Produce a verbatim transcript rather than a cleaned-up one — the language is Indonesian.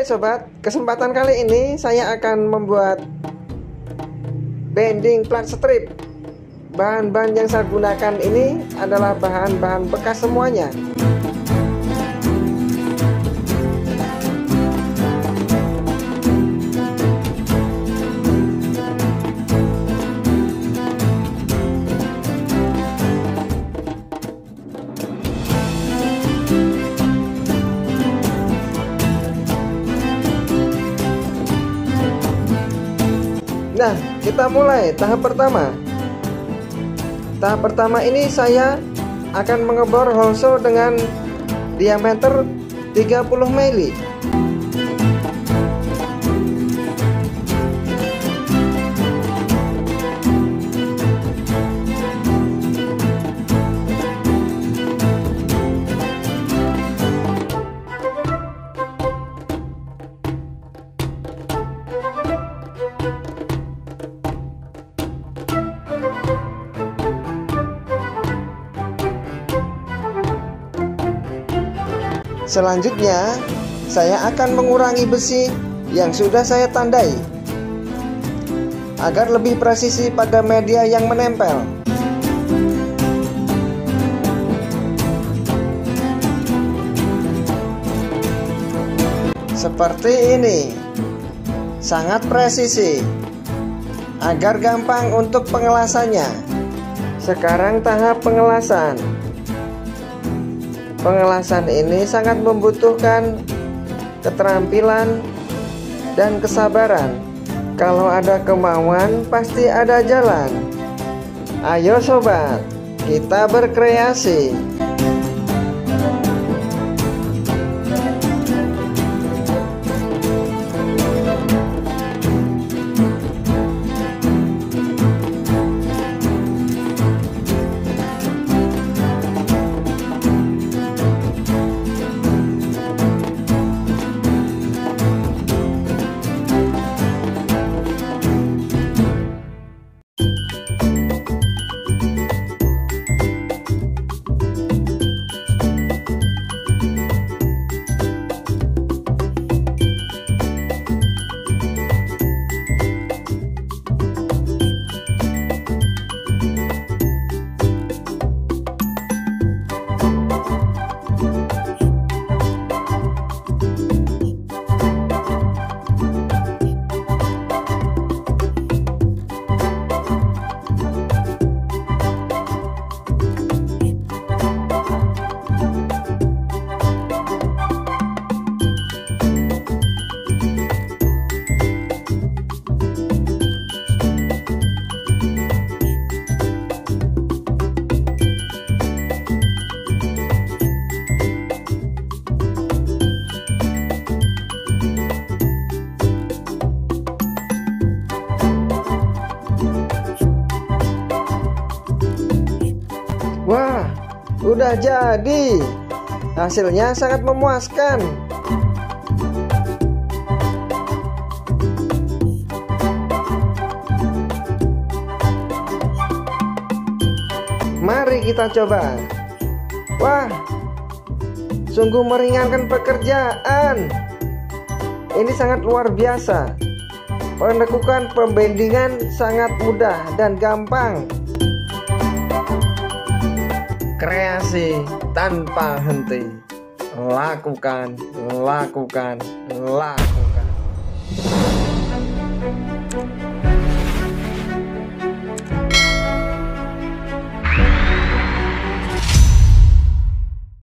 Hai sobat, kesempatan kali ini saya akan membuat bending plat strip. Bahan-bahan yang saya gunakan ini adalah bahan-bahan bekas semuanya. Nah, kita mulai tahap pertama. Tahap pertama ini saya akan mengebor hole saw dengan diameter tiga puluh mili. Selanjutnya, saya akan mengurangi besi yang sudah saya tandai agar lebih presisi pada media yang menempel. Seperti ini, sangat presisi agar gampang untuk pengelasannya. Sekarang tahap pengelasan. Pengelasan ini sangat membutuhkan keterampilan dan kesabaran. Kalau ada kemauan, pasti ada jalan. Ayo sobat, kita berkreasi. Wah, udah jadi. Hasilnya sangat memuaskan. Mari kita coba. Wah, sungguh meringankan pekerjaan. Ini sangat luar biasa. Penekukan pembendingan sangat mudah dan gampang. Kreasi tanpa henti. Lakukan, lakukan, lakukan.